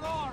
the roar!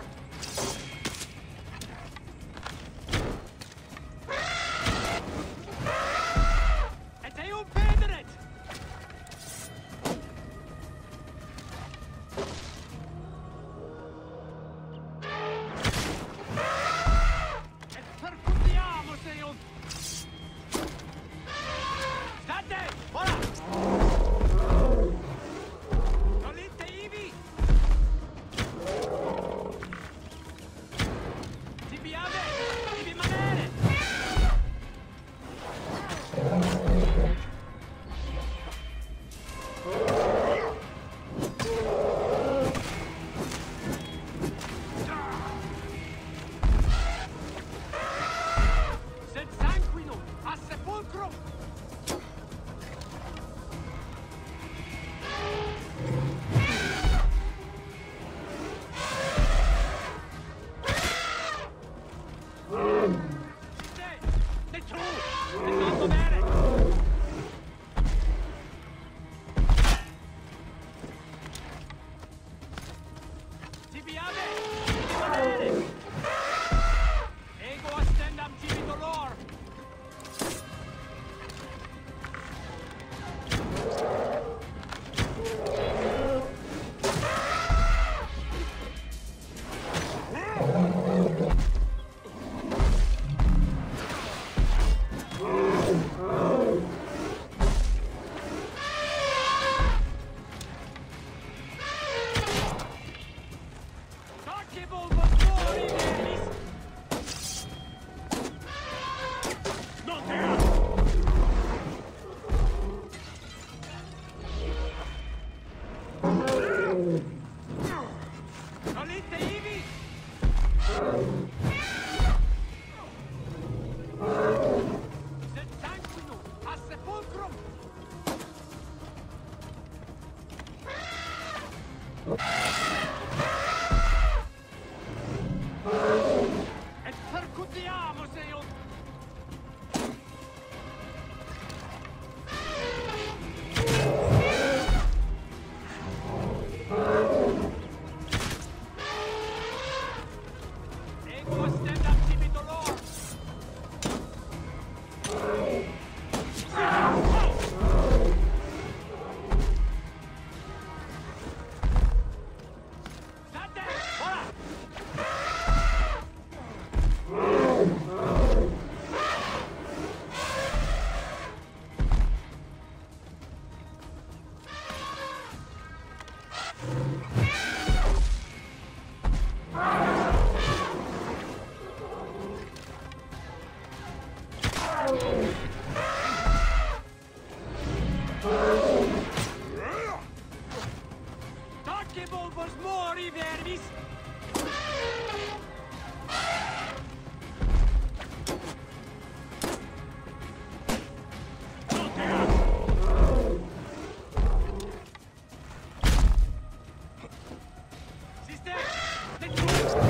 Let's go!